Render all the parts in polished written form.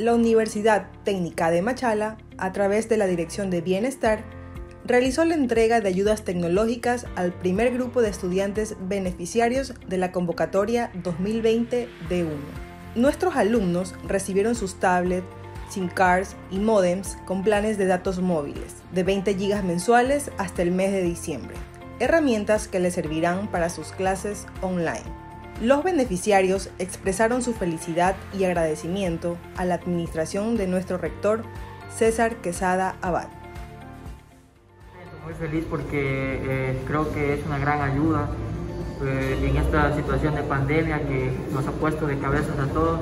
la Universidad Técnica de Machala, a través de la Dirección de Bienestar, realizó la entrega de ayudas tecnológicas al primer grupo de estudiantes beneficiarios de la convocatoria 2020-D1. Nuestros alumnos recibieron sus tablets, SIM cards y módems con planes de datos móviles de 20 GB mensuales hasta el mes de diciembre, herramientas que les servirán para sus clases online. Los beneficiarios expresaron su felicidad y agradecimiento a la administración de nuestro rector, César Quesada Abad. Muy feliz porque creo que es una gran ayuda en esta situación de pandemia que nos ha puesto de cabezas a todos.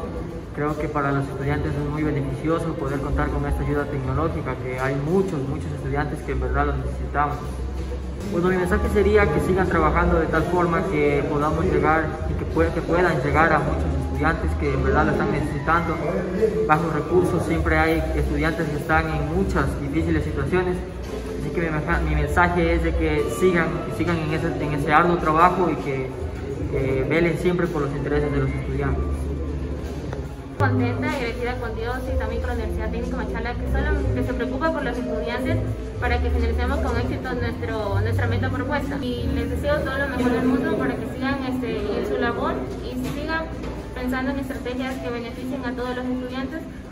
Creo que para los estudiantes es muy beneficioso poder contar con esta ayuda tecnológica, que hay muchos estudiantes que en verdad lo necesitamos. Bueno, mi mensaje sería que sigan trabajando de tal forma que podamos llegar y que puedan llegar a muchos estudiantes que en verdad lo están necesitando. Bajos recursos, siempre hay estudiantes que están en muchas difíciles situaciones. Así que mi mensaje es de que sigan en ese arduo trabajo y que velen siempre por los intereses de los estudiantes. Contenta y agradecida con Dios y también con la Universidad Técnica de Machala, que se preocupa por los estudiantes para que finalicemos con éxito nuestra meta propuesta. Y les deseo todo lo mejor del mundo para que sigan en su labor y sigan pensando en estrategias que beneficien a todos los estudiantes.